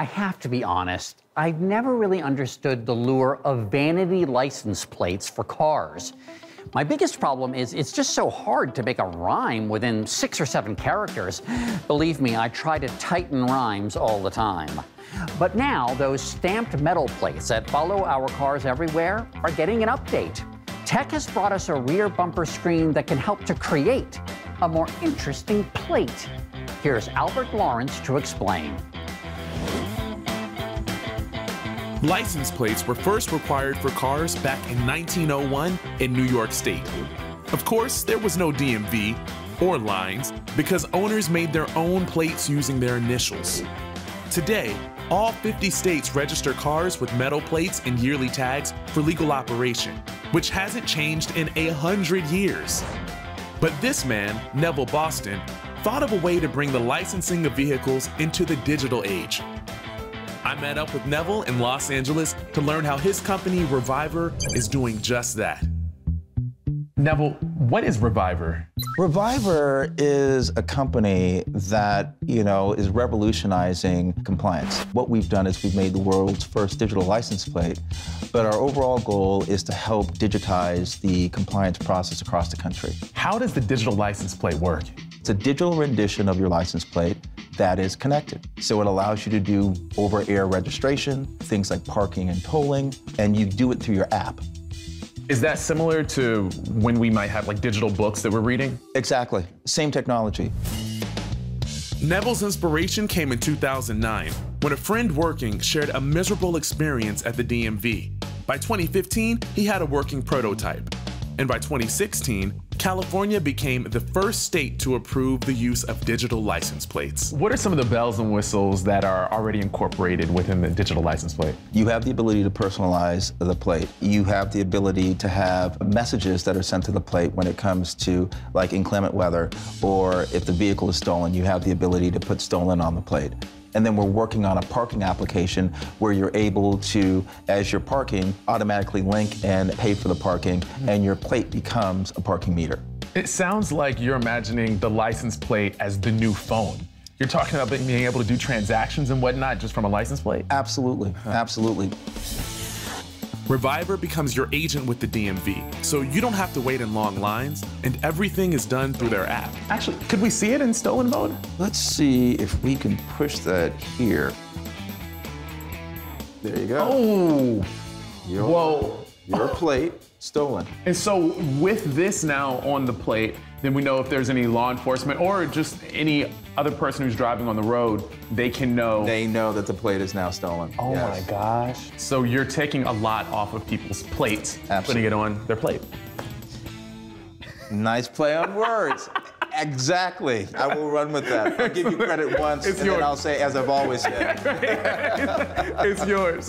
I have to be honest, I never really understood the lure of vanity license plates for cars. My biggest problem is it's just so hard to make a rhyme within 6 or 7 characters. Believe me, I try to tighten rhymes all the time. But now, those stamped metal plates that follow our cars everywhere are getting an update. Tech has brought us a rear bumper screen that can help to create a more interesting plate. Here's Albert Lawrence to explain. License plates were first required for cars back in 1901 in New York State. Of course, there was no DMV or lines because owners made their own plates using their initials. Today, all 50 states register cars with metal plates and yearly tags for legal operation, which hasn't changed in 100 years. But this man, Neville Boston, thought of a way to bring the licensing of vehicles into the digital age. I met up with Neville in Los Angeles to learn how his company, Reviver, is doing just that. Neville, what is Reviver? Reviver is a company that, is revolutionizing compliance. What we've done is we've made the world's first digital license plate, but our overall goal is to help digitize the compliance process across the country. How does the digital license plate work? It's a digital rendition of your license plate that is connected. So it allows you to do over-air registration, things like parking and tolling, and you do it through your app. Is that similar to when we might have like digital books that we're reading? Exactly, same technology. Neville's inspiration came in 2009 when a friend working shared a miserable experience at the DMV. By 2015, he had a working prototype. And by 2016, California became the first state to approve the use of digital license plates. What are some of the bells and whistles that are already incorporated within the digital license plate? You have the ability to personalize the plate. You have the ability to have messages that are sent to the plate when it comes to like inclement weather, or if the vehicle is stolen, you have the ability to put stolen on the plate. And then we're working on a parking application where you're able to, as you're parking, automatically link and pay for the parking, and your plate becomes a parking meter. It sounds like you're imagining the license plate as the new phone. You're talking about being able to do transactions and whatnot just from a license plate? Absolutely, absolutely. Reviver becomes your agent with the DMV, so you don't have to wait in long lines, and everything is done through their app. Actually, could we see it in stolen mode? Let's see if we can push that here. There you go. Oh! Whoa. Your plate, stolen. And so with this now on the plate, then we know if there's any law enforcement or just any other person who's driving on the road, they can know. They know that the plate is now stolen. Oh yes. My gosh. So you're taking a lot off of people's plates, putting it on their plate. Nice play on words. Exactly. I will run with that. I'll give you credit once, and then I'll say, as I've always said. It's yours.